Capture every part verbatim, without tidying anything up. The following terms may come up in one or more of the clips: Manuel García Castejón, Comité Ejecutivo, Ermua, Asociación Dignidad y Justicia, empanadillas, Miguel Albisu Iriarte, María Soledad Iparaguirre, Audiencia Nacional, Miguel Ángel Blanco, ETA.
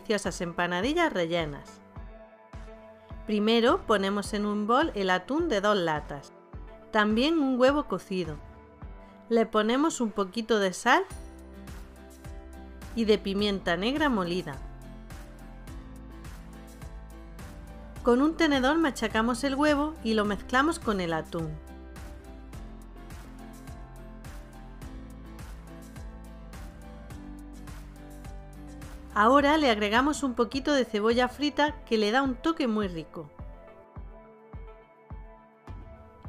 deliciosas empanadillas rellenas. Primero ponemos en un bol el atún de dos latas, también un huevo cocido. Le ponemos un poquito de sal y de pimienta negra molida. Con un tenedor machacamos el huevo y lo mezclamos con el atún. Ahora le agregamos un poquito de cebolla frita que le da un toque muy rico.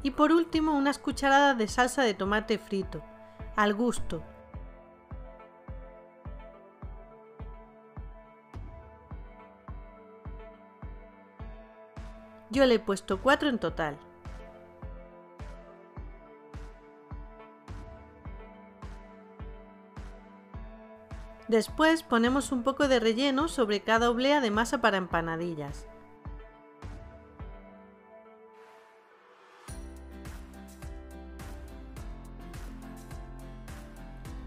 Y por último, unas cucharadas de salsa de tomate frito, al gusto. Yo le he puesto cuatro en total. Después ponemos un poco de relleno sobre cada oblea de masa para empanadillas.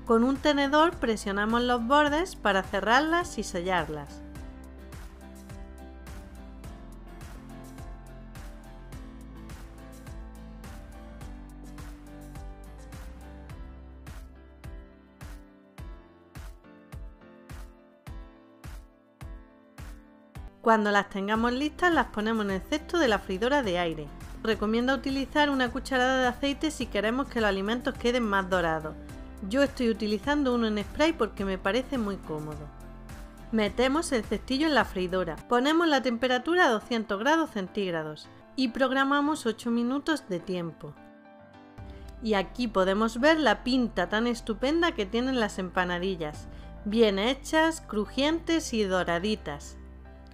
Con un tenedor presionamos los bordes para cerrarlas y sellarlas. Cuando las tengamos listas, las ponemos en el cesto de la freidora de aire. Recomiendo utilizar una cucharada de aceite si queremos que los alimentos queden más dorados. Yo estoy utilizando uno en spray porque me parece muy cómodo. Metemos el cestillo en la freidora, ponemos la temperatura a doscientos grados centígrados y programamos ocho minutos de tiempo. Y aquí podemos ver la pinta tan estupenda que tienen las empanadillas, bien hechas, crujientes y doraditas.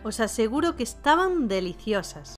Os aseguro que estaban deliciosas.